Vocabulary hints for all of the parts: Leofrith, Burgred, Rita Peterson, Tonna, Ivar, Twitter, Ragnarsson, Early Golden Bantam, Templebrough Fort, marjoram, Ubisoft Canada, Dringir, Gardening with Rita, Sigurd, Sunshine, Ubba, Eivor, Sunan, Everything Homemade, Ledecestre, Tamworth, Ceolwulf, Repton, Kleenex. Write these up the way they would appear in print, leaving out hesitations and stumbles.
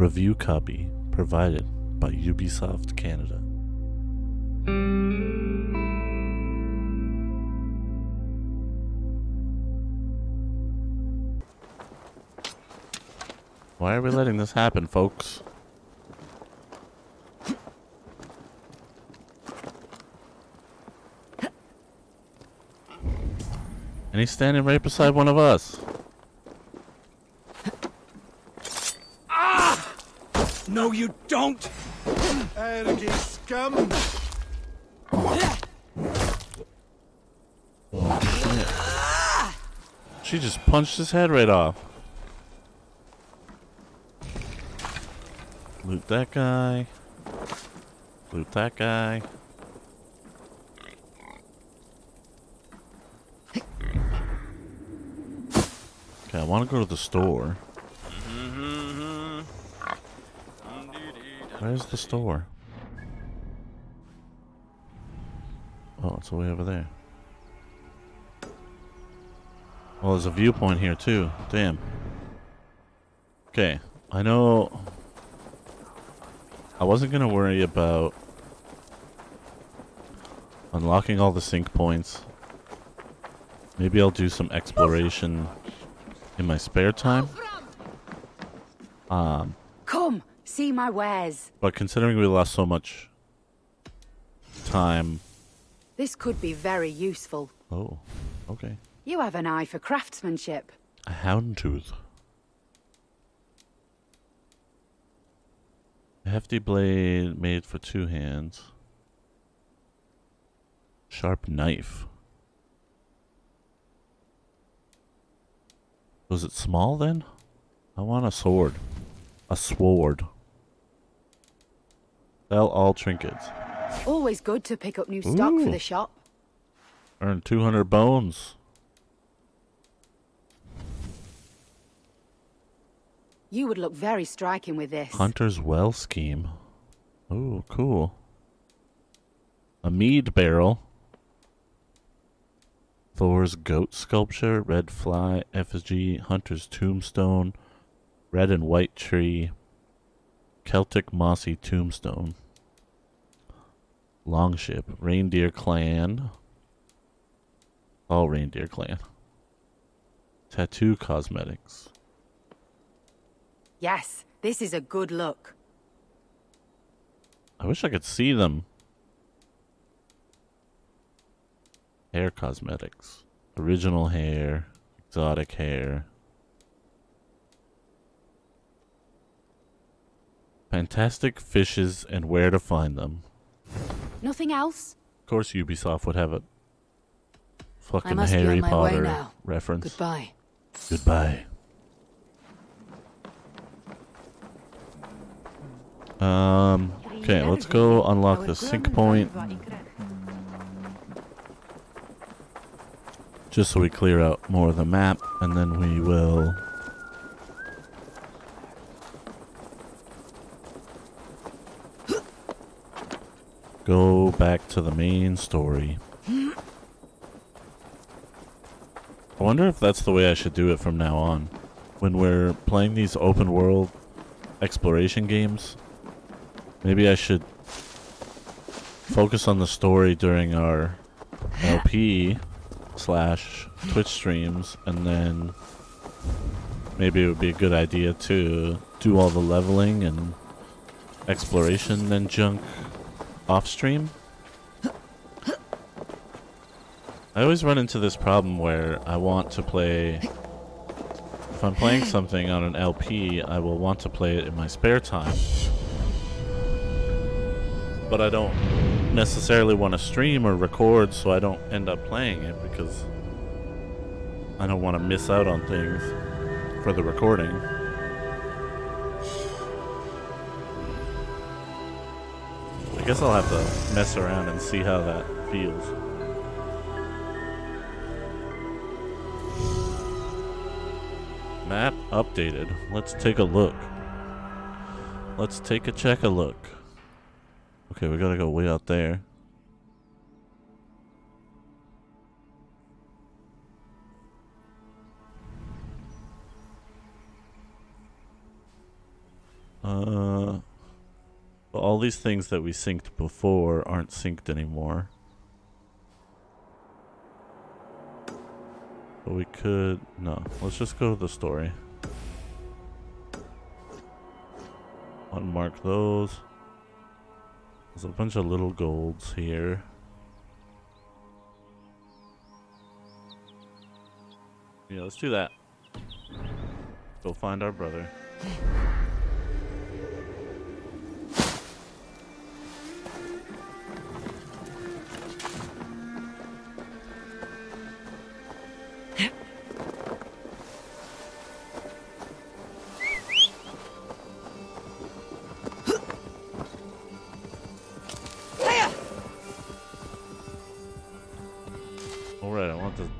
Review copy provided by Ubisoft Canada. Why are we letting this happen, folks? And he's standing right beside one of us. Ah! No, you don't! Arrogant scum! Oh, shit. She just punched his head right off. Loot that guy. Loot that guy. Okay, I want to go to the store. Where's the store? Oh, it's way over there. Oh, there's a viewpoint here too. Damn. Okay, I know. I wasn't going to worry about unlocking all the sync points. Maybe I'll do some exploration in my spare time. Come, see my wares. But considering we lost so much time, this could be very useful. Oh, okay. You have an eye for craftsmanship. A hound tooth. A hefty blade made for two hands. Sharp knife. Was it small then? I want a sword. A sword. Sell all trinkets. Always good to pick up new stock for the shop. Earn 200 bones. You would look very striking with this. Hunter's Well scheme. Oh, cool. A mead barrel. Thor's goat sculpture, red fly, effigy, hunter's tombstone, red and white tree, Celtic mossy tombstone, longship, reindeer clan, all reindeer clan, tattoo cosmetics. Yes, this is a good look. I wish I could see them. Hair cosmetics. Original hair. Exotic hair. Fantastic fishes and where to find them. Nothing else? Of course Ubisoft would have a fucking Harry Potter reference. Goodbye. Goodbye. Okay, let's go unlock the sync point. Just so we clear out more of the map, and then we will go back to the main story. I wonder if that's the way I should do it from now on. When we're playing these open world exploration games, maybe I should focus on the story during our LP/Twitch streams, and then maybe it would be a good idea to do all the leveling and exploration and junk off stream. I always run into this problem where I want to play, if I'm playing something on an LP, I will want to play it in my spare time, but I don't necessarily want to stream or record, so I don't end up playing it because I don't want to miss out on things for the recording. I guess I'll have to mess around and see how that feels. Map updated. Let's take a look. Let's take a check a look. Okay, we gotta go way out there. All these things that we synced before aren't synced anymore. But we could... No, let's just go to the story. Unmark those. There's a bunch of little golds here. Yeah, let's do that. Go find our brother.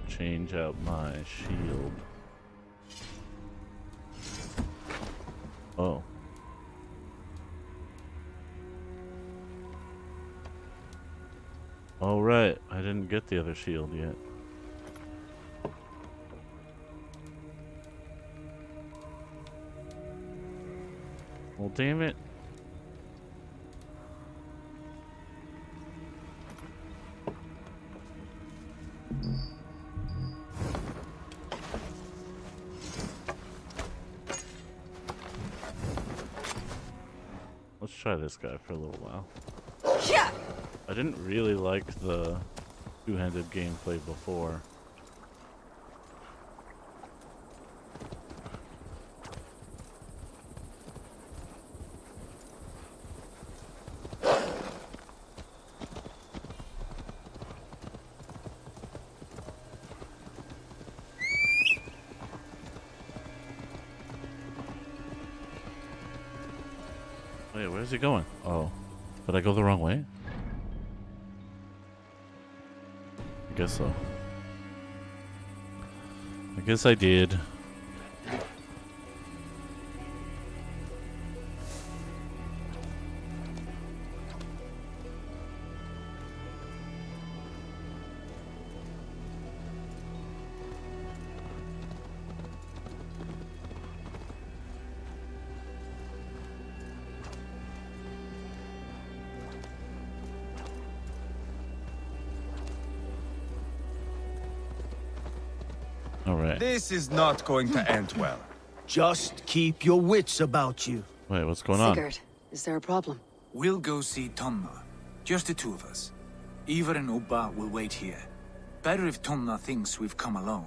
Change out my shield. Oh. All right, I didn't get the other shield yet. Well, damn it. Try this guy for a little while. Yeah. I didn't really like the two-handed gameplay before. Where's he going? Oh, did I go the wrong way? I guess so. I guess I did. This is not going to end well. Just keep your wits about you. Wait, what's going on? Sigurd, is there a problem? We'll go see Tonna. Just the two of us. Ivar and Ubba will wait here. Better if Tonna thinks we've come alone.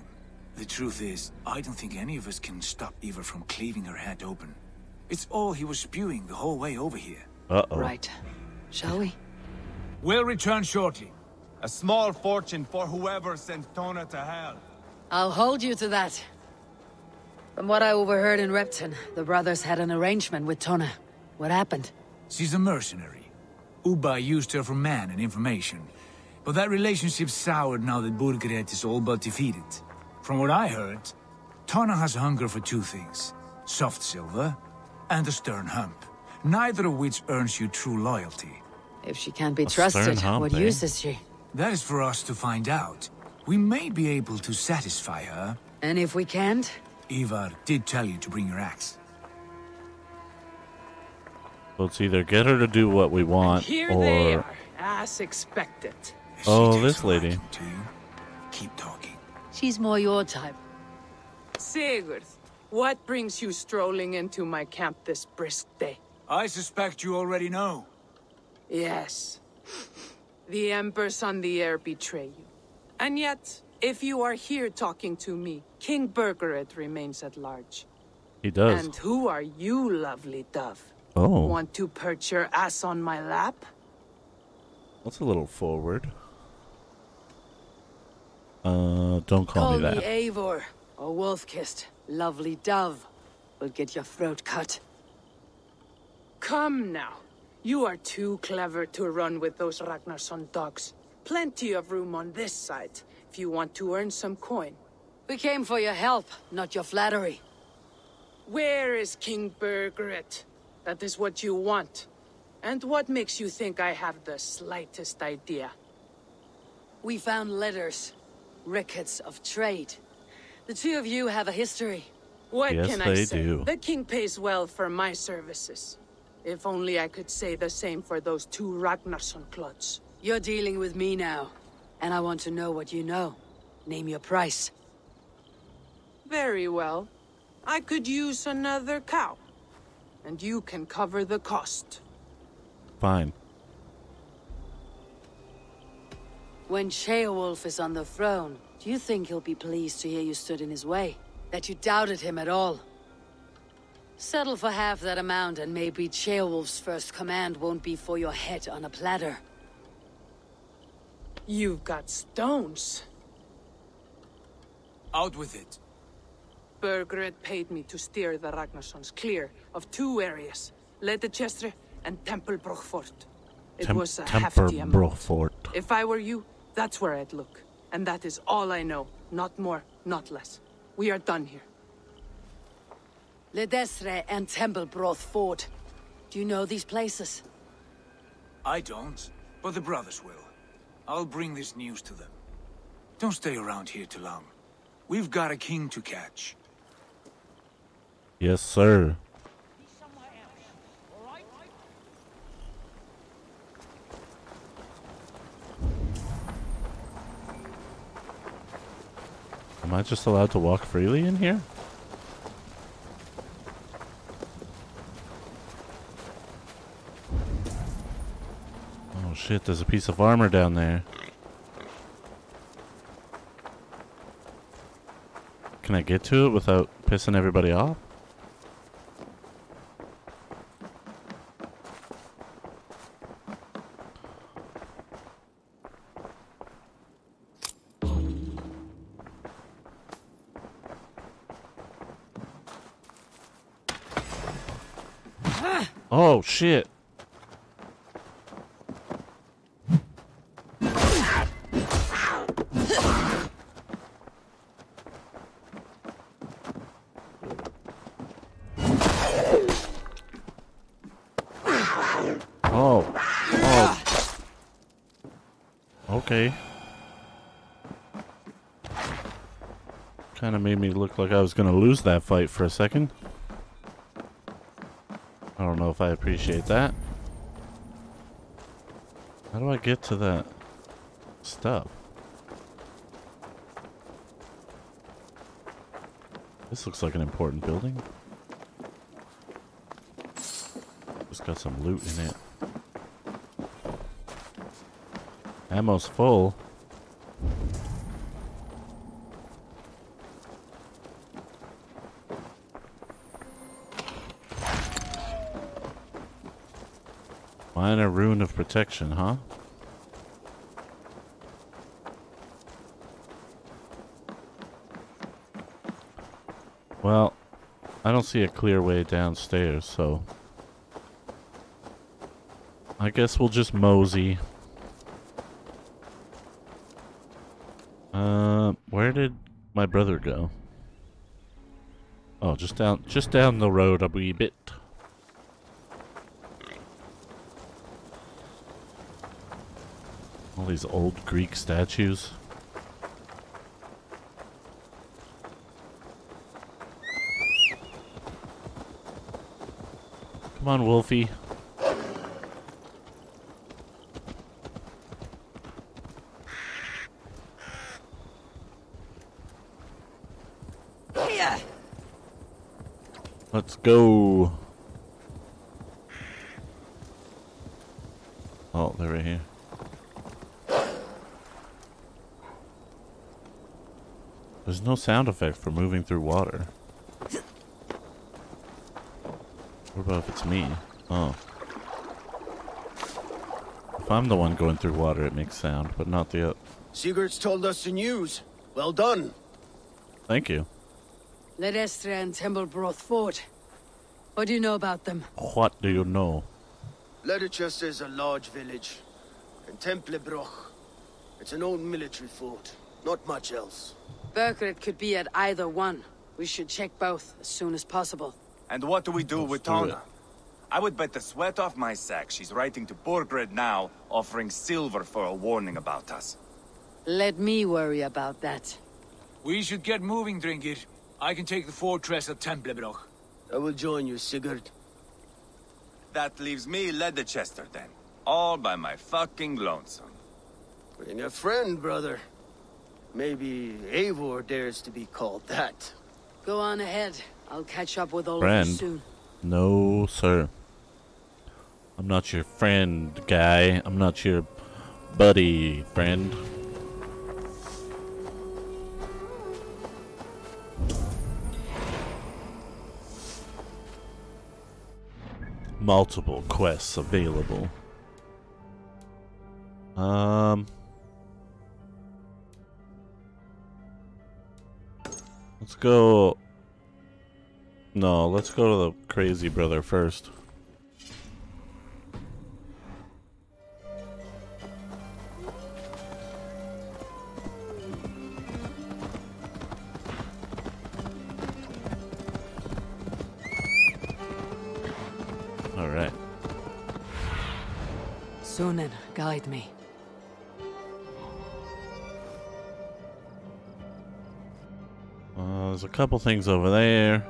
The truth is, I don't think any of us can stop Ivar from cleaving her head open. It's all he was spewing the whole way over here. Uh-oh. Right. Shall we? We'll return shortly. A small fortune for whoever sent Tonna to hell. I'll hold you to that. From what I overheard in Repton, the brothers had an arrangement with Tonna. What happened? She's a mercenary. Ubba used her for men and information. But that relationship soured now that Burgred is all but defeated. From what I heard, Tonna has hunger for two things. Soft silver and a stern hump. Neither of which earns you true loyalty. If she can't be trusted, what use is she? That is for us to find out. We may be able to satisfy her. And if we can't? Ivar did tell you to bring your axe. Let's either get her to do what we want, here or... they are, as expected. Oh, this lady. To you, keep talking. She's more your type. Sigurd, what brings you strolling into my camp this brisk day? I suspect you already know. Yes. The embers on the air betray you. And yet, if you are here talking to me, King Burgred remains at large. He does. And who are you, lovely dove? Oh. Want to perch your ass on my lap? That's a little forward. Don't call me that. Call me Eivor, or wolf-kissed, lovely dove. Will get your throat cut. Come now. You are too clever to run with those Ragnarsson dogs. Plenty of room on this side, if you want to earn some coin. We came for your help, not your flattery. Where is King Burgred? That is what you want. And what makes you think I have the slightest idea? We found letters. Records of trade. The two of you have a history. What yes, can I they say? Do. The king pays well for my services. If only I could say the same for those two Ragnarsson clods. You're dealing with me now, and I want to know what you know. Name your price. Very well. I could use another cow, and you can cover the cost. Fine. When Ceolwulf is on the throne, do you think he'll be pleased to hear you stood in his way? That you doubted him at all? Settle for half that amount, and maybe Ceolwulf's first command won't be for your head on a platter. You've got stones. Out with it. Burgred paid me to steer the Ragnarssons clear of two areas, Ledecestre and Templebrough Fort. It was a hefty amount. Fort. If I were you, that's where I'd look. And that is all I know. Not more, not less. We are done here. Ledestre and Templebrough Fort. Do you know these places? I don't, but the brothers will. I'll bring this news to them. Don't stay around here too long. We've got a king to catch. Yes, sir. Am I just allowed to walk freely in here? Oh shit, there's a piece of armor down there. Can I get to it without pissing everybody off? Oh shit. Kind of made me look like I was gonna lose that fight for a second. I don't know if I appreciate that. How do I get to that stuff? This looks like an important building. It's got some loot in it. Ammo's full. Minor rune of protection, huh? Well, I don't see a clear way downstairs, so I guess we'll just mosey. Where did my brother go? Oh, just down the road a wee bit. All these old Greek statues. Come on, Wolfie. Let's go. Oh, they're right here. There's no sound effect for moving through water. What about if it's me? Oh. If I'm the one going through water, it makes sound, but not the other. Sigurd's told us the news. Well done. Thank you. Ledestre and Templebrough Fort. What do you know about them? What do you know? Ledestre is a large village. And Templebrough. It's an old military fort. Not much else. Burgred could be at either one. We should check both as soon as possible. And what do we do with Tonna? I would bet the sweat off my sack she's writing to Burgred now, offering silver for a warning about us. Let me worry about that. We should get moving, Dringir. I can take the fortress of Templebrough. I will join you, Sigurd. That leaves me Ledecestre, then. All by my fucking lonesome. Bring a friend, brother. Maybe Eivor dares to be called that. Go on ahead. I'll catch up with all friend. Of you soon. No, sir. I'm not your friend, guy. I'm not your buddy, friend. Multiple quests available. Let's go. No, let's go to the crazy brother first. Sunan, guide me. There's a couple things over there.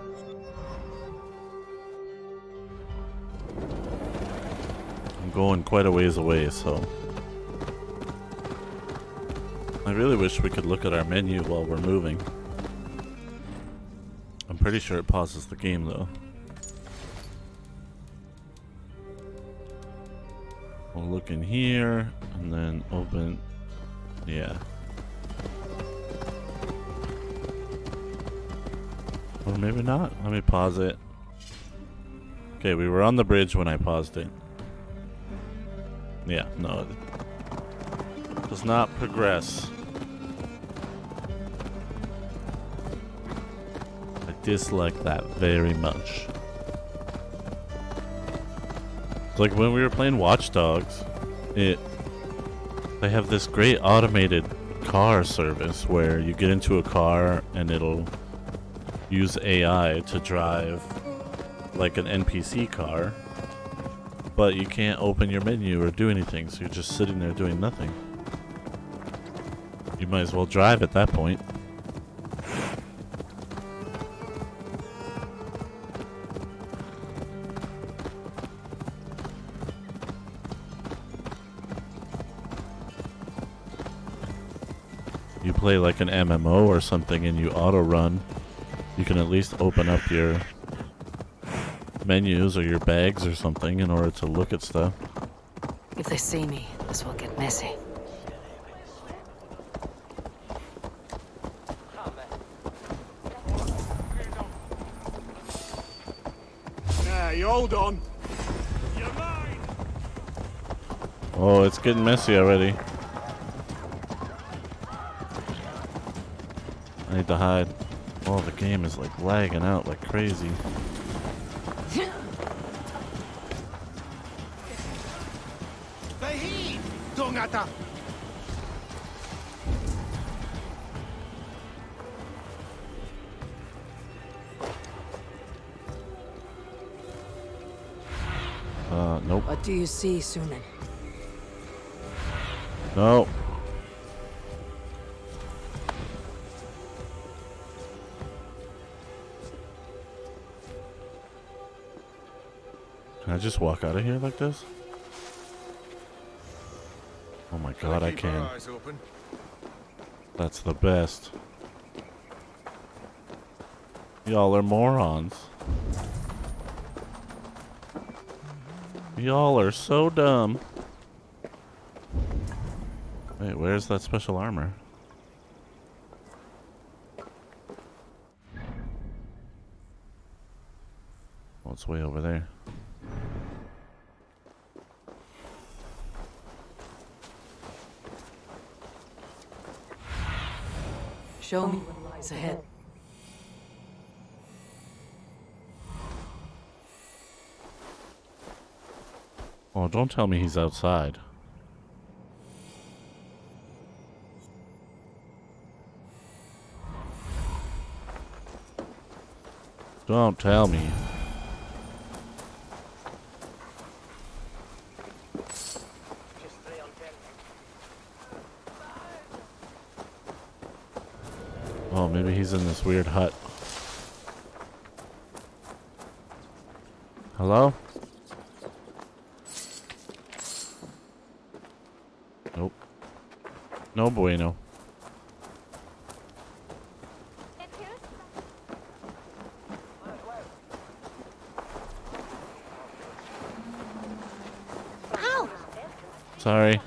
I'm going quite a ways away, so I really wish we could look at our menu while we're moving. I'm pretty sure it pauses the game though. We'll look in here and then open. Yeah. Or maybe not. Let me pause it. Okay, we were on the bridge when I paused it. Yeah, no. It does not progress. I dislike that very much. Like when we were playing Watch Dogs, they have this great automated car service where you get into a car and it'll use AI to drive like an NPC car, but you can't open your menu or do anything, so you're just sitting there doing nothing. You might as well drive at that point. Play like an MMO or something and you auto run, you can at least open up your menus or your bags or something in order to look at stuff. If they see me, this will get messy. Hey, hold on. You're mine. Oh, it's getting messy already. I need to hide. Oh, the game is like lagging out like crazy. Nope. What do you see, Sunan? No. Can I just walk out of here like this? Oh my god, I can. That's the best. Y'all are morons. Y'all are so dumb. Wait, where's that special armor? Oh, it's way over there. Show me what lies ahead. Oh, don't tell me he's outside. Don't tell me. Maybe he's in this weird hut. Hello? Nope. No bueno. Sorry.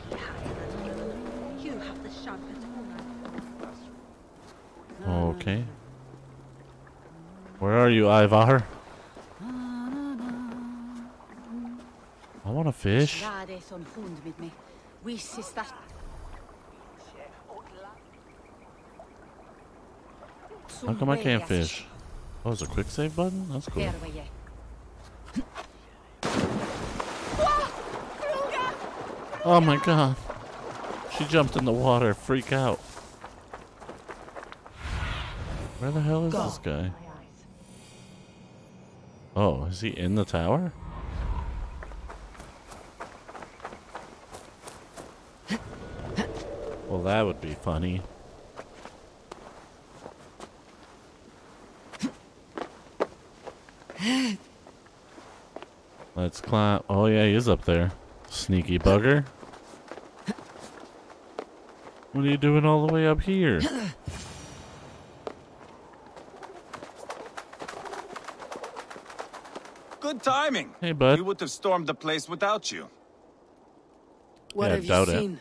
Okay. Where are you, Ivar? I want to fish. How come I can't fish? Oh, there's a quick save button? That's cool. Oh my god. She jumped in the water. Freak out. Where the hell is this guy? Oh, is he in the tower? Well, that would be funny. Let's climb. Oh yeah, he is up there. Sneaky bugger. What are you doing all the way up here? Good timing. Hey, bud. We would have stormed the place without you. What have you seen?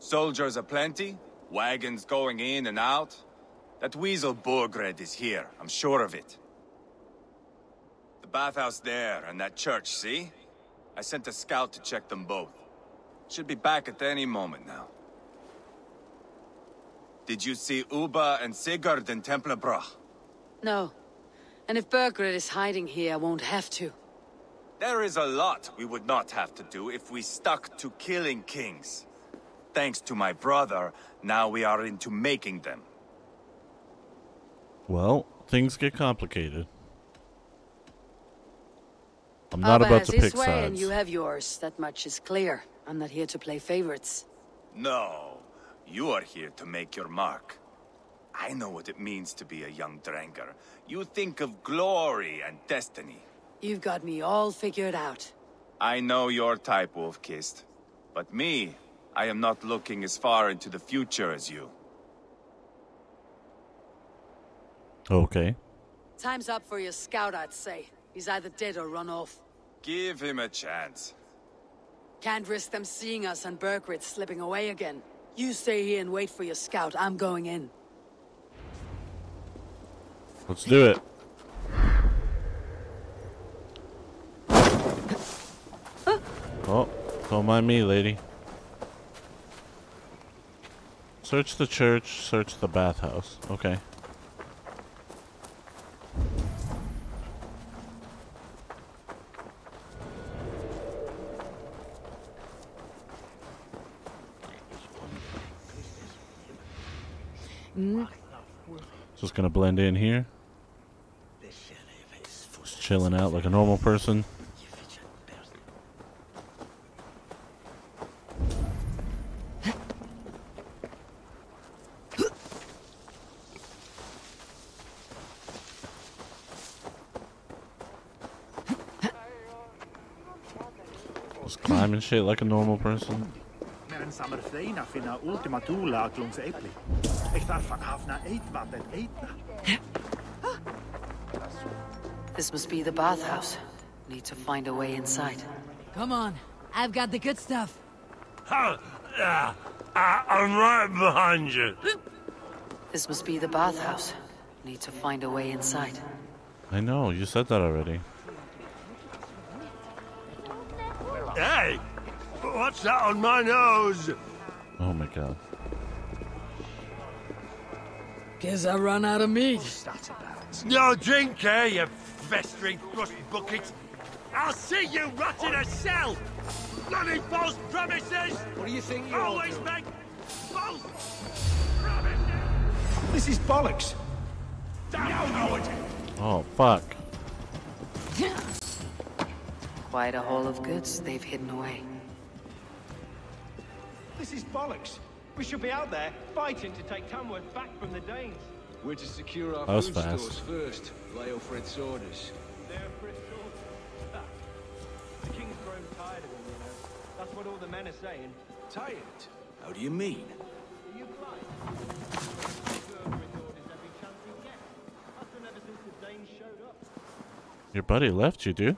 Soldiers aplenty, wagons going in and out. That weasel Burgred is here, I'm sure of it. The bathhouse there and that church, see? I sent a scout to check them both. Should be back at any moment now. Did you see Ubba and Sigurd in Templebrough? No. And if Burgred is hiding here, I won't have to. There is a lot we would not have to do if we stuck to killing kings. Thanks to my brother, now we are into making them. Well, things get complicated. I'm not about to pick sides. And you have yours. That much is clear. I'm not here to play favorites. No. You are here to make your mark. I know what it means to be a young Dranger. You think of glory and destiny. You've got me all figured out. I know your type, Wolfkist. But me, I am not looking as far into the future as you. Okay. Time's up for your scout, I'd say. He's either dead or run off. Give him a chance. Can't risk them seeing us and Burgred slipping away again. You stay here and wait for your scout. I'm going in. Let's do it. Oh, don't mind me, lady. Search the church, search the bathhouse. Okay. Just gonna blend in here. Just chilling out like a normal person. Just climbing shit like a normal person. This must be the bathhouse. Need to find a way inside. Come on, I've got the good stuff. I'm right behind you. This must be the bathhouse. Need to find a way inside. I know, you said that already. Hey! What's that on my nose? Oh my god. Guess I run out of meat. No drink here, you festering rust bucket. I'll see you rot in a cell. Bloody false promises. What do you think you always make? False promises. This is bollocks. Oh fuck. Quite a haul of goods they've hidden away. This is bollocks. We should be out there fighting to take Tamworth back from the Danes. We're to secure our food stores first. Leofrith's orders. The king's grown tired of him, you know. That's what all the men are saying. Tired? How do you mean? Are you blind? Your buddy left you, dude.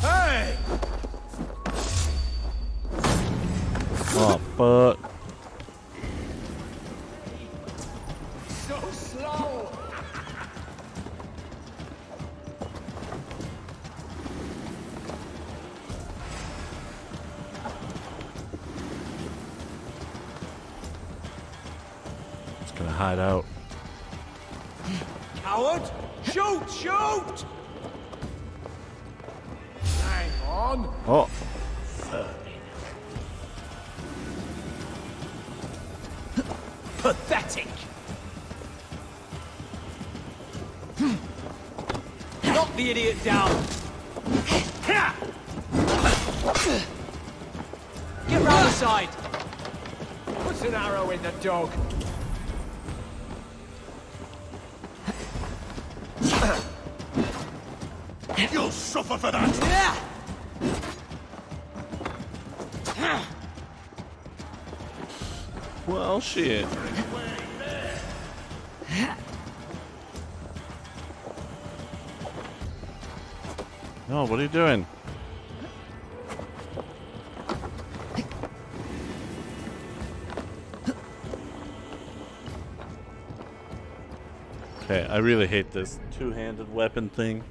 Hey! Oh, fuck. So slow! It's gonna hide out. Coward! Shoot! Shoot! Hang on! Oh! Pathetic! Knock the idiot down! Get round the side! Put an arrow in the dog! You'll suffer for that! Well, shit. No, what are you doing? Okay, I really hate this two-handed weapon thing.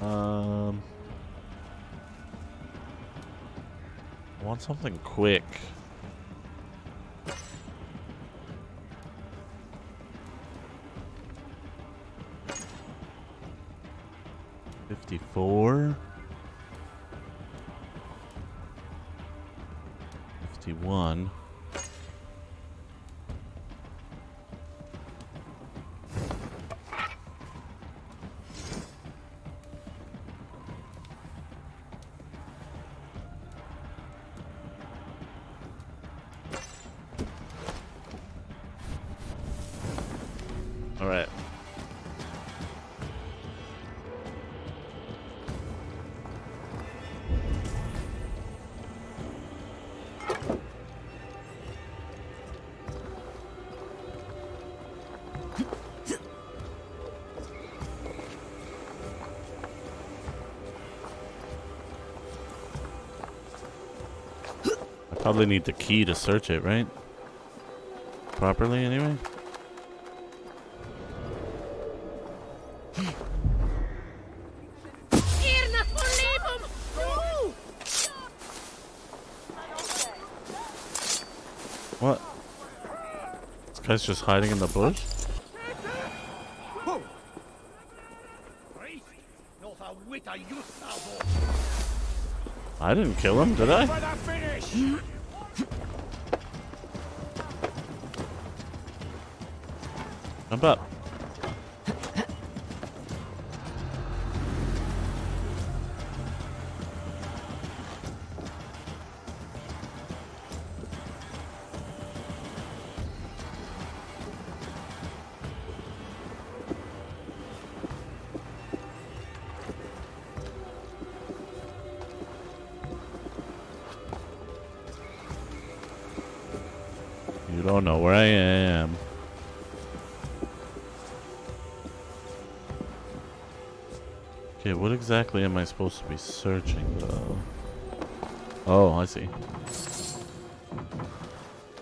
I want something quick. Four. 51. All right. Probably need the key to search it, right? Properly, anyway. What? This guy's just hiding in the bush? I didn't kill him, did I? Jump up. You don't know where I am. Okay, what exactly am I supposed to be searching, though? Oh, I see.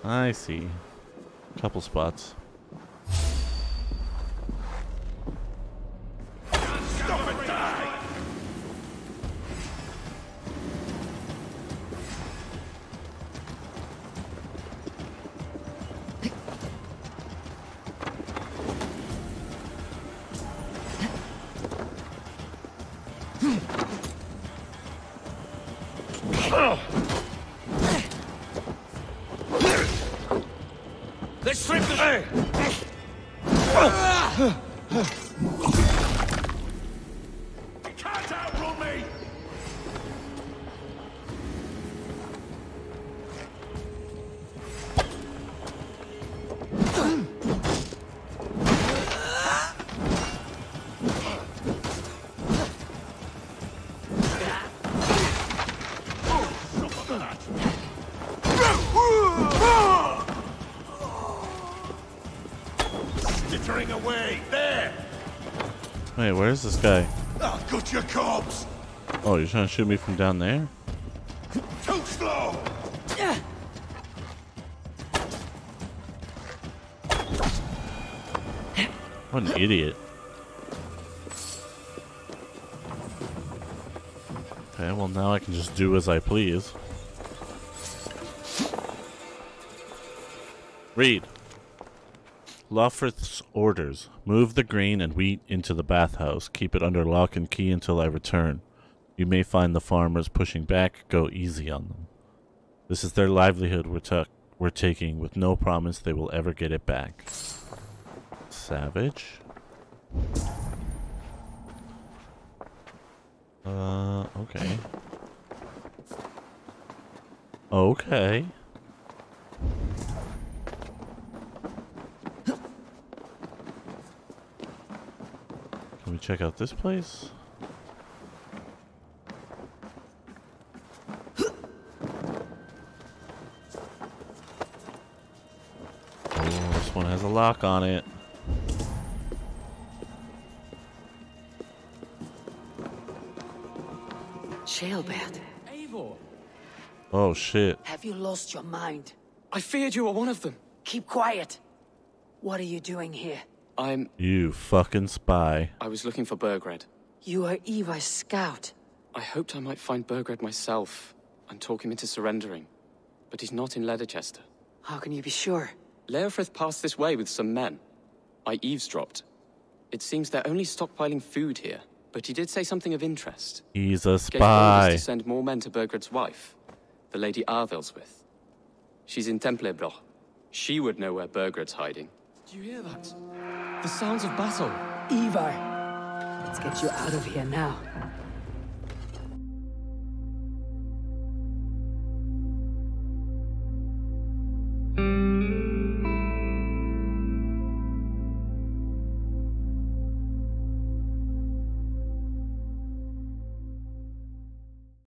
I see. Couple spots. Stop and die! Let's strip the air. You can't outrun me. cantering away. There! Wait, where is this guy? I'll cut your corpse! Oh, you're trying to shoot me from down there? Too slow! What an idiot. Okay, well now I can just do as I please. Read. Leofrith's orders. Move the grain and wheat into the bathhouse. Keep it under lock and key until I return. You may find the farmers pushing back. Go easy on them. This is their livelihood we're taking, with no promise they will ever get it back. Savage. Okay. Okay. Can we check out this place? Oh, this one has a lock on it. Jailbird. Eivor. Oh shit. Have you lost your mind? I feared you were one of them. Keep quiet. What are you doing here? I'm... You fucking spy. I was looking for Burgred. You are Ivar's scout. I hoped I might find Burgred myself and talk him into surrendering. But he's not in Ledecestre. How can you be sure? Leofrith passed this way with some men. I eavesdropped. It seems they're only stockpiling food here. But he did say something of interest. He's a spy. Gave orders to send more men to Burgred's wife, the Lady Arvel's with. She's in Templebrough. She would know where Burgred's hiding. Do you hear that? The sounds of battle. Ivar, let's get you out of here now.